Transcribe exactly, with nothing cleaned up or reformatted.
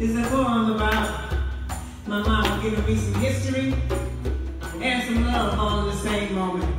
is a poem about my mama giving me some history and some love all in the same moment.